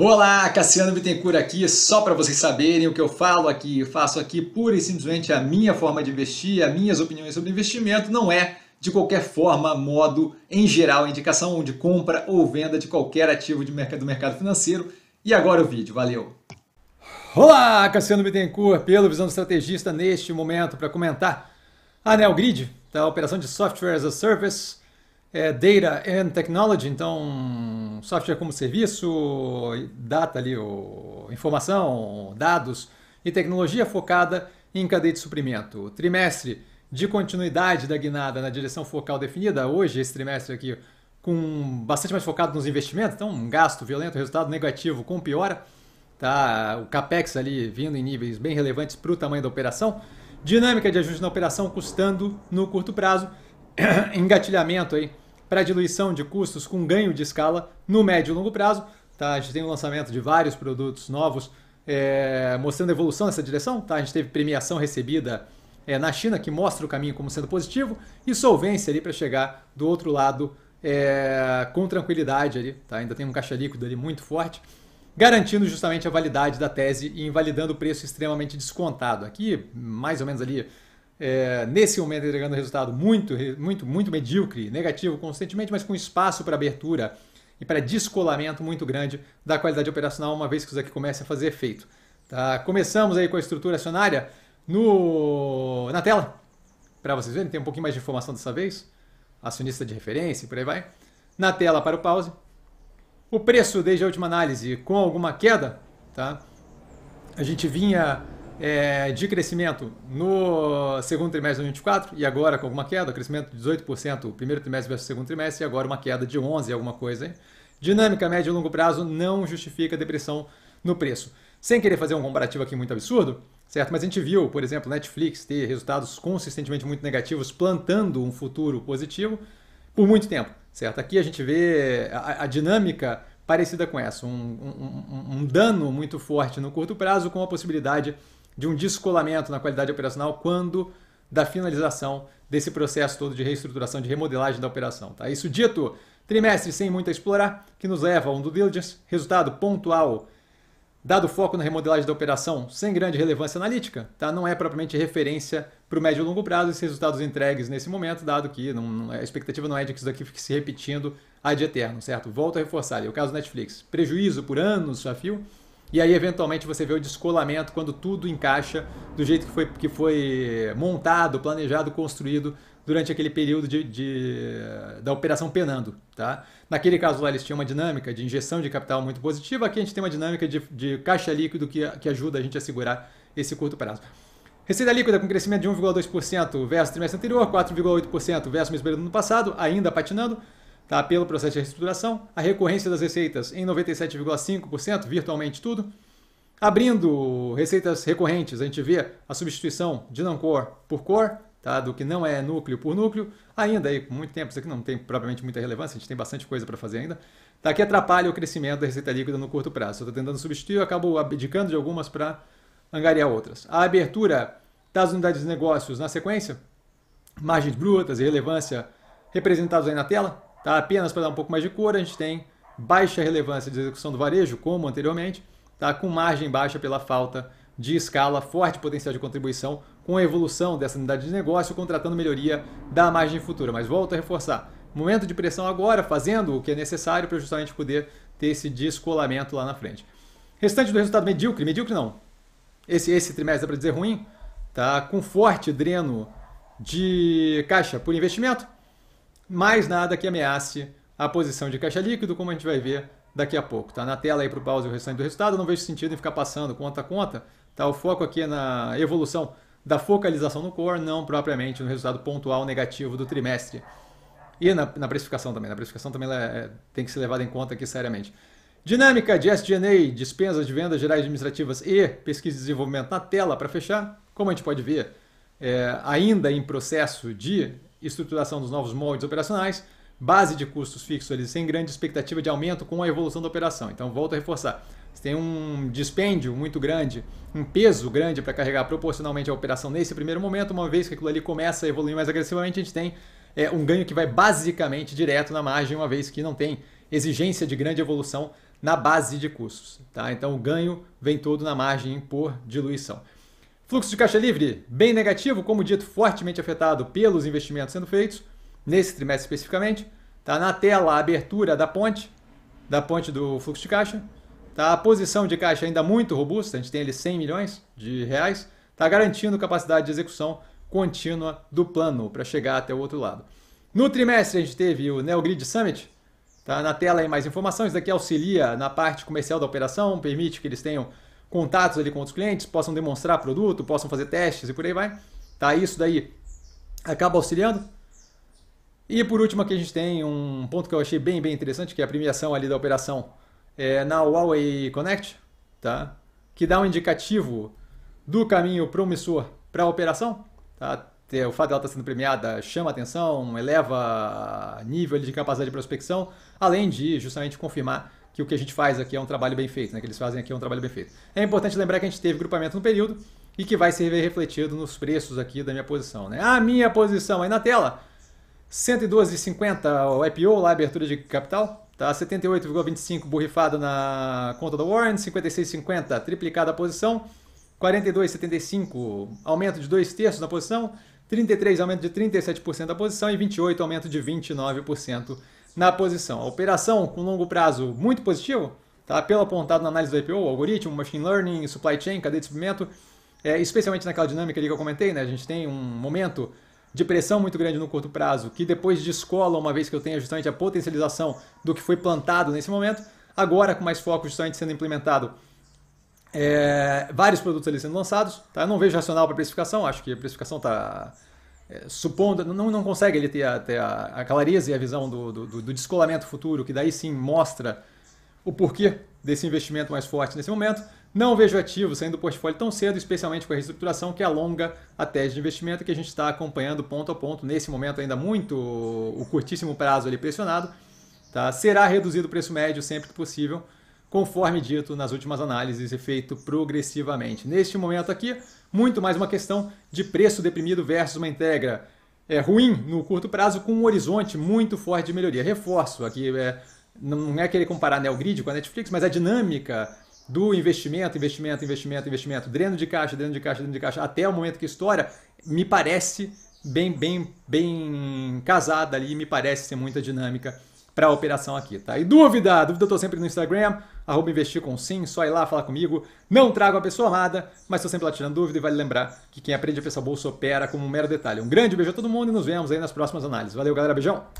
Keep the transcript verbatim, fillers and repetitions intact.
Olá, Cassiano Bittencourt aqui, só para vocês saberem o que eu falo aqui, eu faço aqui pura e simplesmente a minha forma de investir, as minhas opiniões sobre investimento, não é de qualquer forma, modo, em geral, indicação de compra ou venda de qualquer ativo de mercado, do mercado financeiro. E agora o vídeo, valeu! Olá, Cassiano Bittencourt, pelo Visão do Estrategista, neste momento para comentar a NeoGrid, tá? A operação de Software as a Service, é Data and Technology, então software como serviço, data ali, o, informação, dados e tecnologia focada em cadeia de suprimento. O trimestre de continuidade da guinada na direção focal definida, hoje esse trimestre aqui com bastante mais focado nos investimentos, então um gasto violento, resultado negativo com piora, tá? O CAPEX ali vindo em níveis bem relevantes para o tamanho da operação, dinâmica de ajuste na operação custando no curto prazo, engatilhamento aí para diluição de custos com ganho de escala no médio e longo prazo. Tá? A gente tem o lançamento de vários produtos novos é, mostrando evolução nessa direção. Tá? A gente teve premiação recebida é, na China, que mostra o caminho como sendo positivo, e solvência ali para chegar do outro lado é, com tranquilidade. Ali, tá? Ainda tem um caixa líquido ali muito forte, garantindo justamente a validade da tese e invalidando o preço extremamente descontado. Aqui, mais ou menos ali, É, nesse momento entregando resultado muito, muito, muito medíocre, negativo constantemente, mas com espaço para abertura e para descolamento muito grande da qualidade operacional, uma vez que isso aqui começa a fazer efeito. Tá? Começamos aí com a estrutura acionária no, na tela, para vocês verem, tem um pouquinho mais de informação dessa vez, acionista de referência e por aí vai. Na tela para o pause, o preço desde a última análise com alguma queda, tá? A gente vinha... É, de crescimento no segundo trimestre de vinte e quatro e agora com alguma queda, crescimento de dezoito por cento primeiro trimestre versus segundo trimestre e agora uma queda de onze por cento alguma coisa. Hein? Dinâmica médio e longo prazo não justifica depressão no preço. Sem querer fazer um comparativo aqui muito absurdo, certo? Mas a gente viu, por exemplo, Netflix ter resultados consistentemente muito negativos plantando um futuro positivo por muito tempo. Certo? Aqui a gente vê a, a dinâmica parecida com essa, um, um, um, um dano muito forte no curto prazo com a possibilidade de um descolamento na qualidade operacional quando da finalização desse processo todo de reestruturação, de remodelagem da operação. Tá? Isso dito, trimestre sem muito a explorar, que nos leva a um due diligence, resultado pontual, dado foco na remodelagem da operação, sem grande relevância analítica, tá? Não é propriamente referência para o médio e longo prazo, esses resultados entregues nesse momento, dado que não, a expectativa não é de que isso daqui fique se repetindo ad eterno, certo? Volto a reforçar ali, o caso do Netflix, prejuízo por anos a fio, e aí, eventualmente, você vê o descolamento quando tudo encaixa do jeito que foi, que foi montado, planejado, construído durante aquele período de, de, da operação penando. Tá? Naquele caso lá, eles tinham uma dinâmica de injeção de capital muito positiva. Aqui a gente tem uma dinâmica de, de caixa líquido que, que ajuda a gente a segurar esse curto prazo. Receita líquida com crescimento de um vírgula dois por cento versus trimestre anterior, quatro vírgula oito por cento versus mesmo período do ano passado, ainda patinando. Tá, pelo processo de reestruturação, a recorrência das receitas em noventa e sete vírgula cinco por cento, virtualmente tudo. Abrindo receitas recorrentes, a gente vê a substituição de non-core por core, tá, do que não é núcleo por núcleo. Ainda aí, por muito tempo, isso aqui não tem propriamente muita relevância, a gente tem bastante coisa para fazer ainda. Tá, que atrapalha o crescimento da receita líquida no curto prazo. Eu estou tentando substituir, eu acabo abdicando de algumas para angariar outras. A abertura das unidades de negócios na sequência, margens brutas e relevância representados aí na tela. Tá? Apenas para dar um pouco mais de cor, a gente tem baixa relevância de execução do varejo, como anteriormente, tá? Com margem baixa pela falta de escala, forte potencial de contribuição com a evolução dessa unidade de negócio, contratando melhoria da margem futura. Mas volto a reforçar, momento de pressão agora, fazendo o que é necessário para justamente poder ter esse descolamento lá na frente. Restante do resultado medíocre, medíocre não, esse, esse trimestre dá para dizer ruim, tá? Com forte dreno de caixa por investimento, mais nada que ameace a posição de caixa líquido, como a gente vai ver daqui a pouco. Tá? Na tela aí para o pause o restante do resultado, não vejo sentido em ficar passando conta a conta. Tá? O foco aqui é na evolução da focalização no core, não propriamente no resultado pontual negativo do trimestre. E na, na precificação também. Na precificação também ela é, tem que ser levada em conta aqui seriamente. Dinâmica de S G and A, despesas de vendas gerais administrativas e pesquisa e desenvolvimento na tela para fechar. Como a gente pode ver, é, ainda em processo de estruturação dos novos moldes operacionais, base de custos fixos ali, sem grande expectativa de aumento com a evolução da operação. Então, volto a reforçar, você tem um dispêndio muito grande, um peso grande para carregar proporcionalmente a operação nesse primeiro momento, uma vez que aquilo ali começa a evoluir mais agressivamente, a gente tem é, um ganho que vai basicamente direto na margem, uma vez que não tem exigência de grande evolução na base de custos. Tá? Então o ganho vem todo na margem por diluição. Fluxo de caixa livre, bem negativo, como dito, fortemente afetado pelos investimentos sendo feitos, nesse trimestre especificamente. Tá? Na tela, a abertura da ponte, da ponte do fluxo de caixa. Tá? A posição de caixa ainda muito robusta, a gente tem ali cem milhões de reais, tá? Garantindo capacidade de execução contínua do plano para chegar até o outro lado. No trimestre a gente teve o NeoGrid Summit, tá? Na tela aí mais informações, isso daqui auxilia na parte comercial da operação, permite que eles tenham contatos ali com outros clientes, possam demonstrar produto, possam fazer testes e por aí vai. Tá? Isso daí acaba auxiliando. E por último aqui a gente tem um ponto que eu achei bem, bem interessante, que é a premiação ali da operação é, na Huawei Connect, tá? Que dá um indicativo do caminho promissor para a operação. Tá? O fato dela estar sendo premiada chama atenção, eleva nível de capacidade de prospecção, além de justamente confirmar que o que a gente faz aqui é um trabalho bem feito, né? Que eles fazem aqui é um trabalho bem feito. É importante lembrar que a gente teve grupamento no período e que vai ser refletido nos preços aqui da minha posição. Né? A minha posição aí na tela, cento e doze e cinquenta o I P O, lá, abertura de capital, tá? setenta e oito vírgula vinte e cinco borrifado na conta da Warren, cinquenta e seis e cinquenta triplicada a posição, quarenta e dois e setenta e cinco, aumento de dois terços na posição, trinta e três, aumento de trinta e sete por cento da posição e vinte e oito, aumento de vinte e nove por cento na posição. A operação com longo prazo muito positivo, tá? Pelo apontado na análise do I P O, algoritmo, machine learning, supply chain, cadeia de suprimento, é, especialmente naquela dinâmica ali que eu comentei, né? A gente tem um momento de pressão muito grande no curto prazo, que depois descola, uma vez que eu tenho justamente a potencialização do que foi plantado nesse momento, agora com mais foco justamente sendo implementado É, vários produtos ali sendo lançados, tá? Eu não vejo racional para precificação, acho que a precificação está é, supondo, não, não consegue ele ter, a, ter a, a clareza e a visão do, do, do descolamento futuro, que daí sim mostra o porquê desse investimento mais forte nesse momento. Não vejo ativo saindo do portfólio tão cedo, especialmente com a reestruturação que alonga a tese de investimento que a gente está acompanhando ponto a ponto, nesse momento ainda muito o curtíssimo prazo ali pressionado, tá? Será reduzido o preço médio sempre que possível, conforme dito nas últimas análises e feito progressivamente. Neste momento aqui, muito mais uma questão de preço deprimido versus uma Integra é, ruim no curto prazo com um horizonte muito forte de melhoria. Reforço aqui, é, não é querer comparar NeoGrid com a Netflix, mas a dinâmica do investimento, investimento, investimento, investimento, dreno de caixa, dreno de caixa, dreno de caixa, até o momento que estoura, me parece bem, bem, bem casada ali, me parece ser muita dinâmica para a operação aqui, tá? E dúvida, dúvida eu estou sempre no Instagram, arroba investir com sim, só ir lá falar comigo, não trago a pessoa amada, mas estou sempre lá tirando dúvida e vale lembrar que quem aprende a pensar bolsa opera como um mero detalhe. Um grande beijo a todo mundo e nos vemos aí nas próximas análises. Valeu galera, beijão!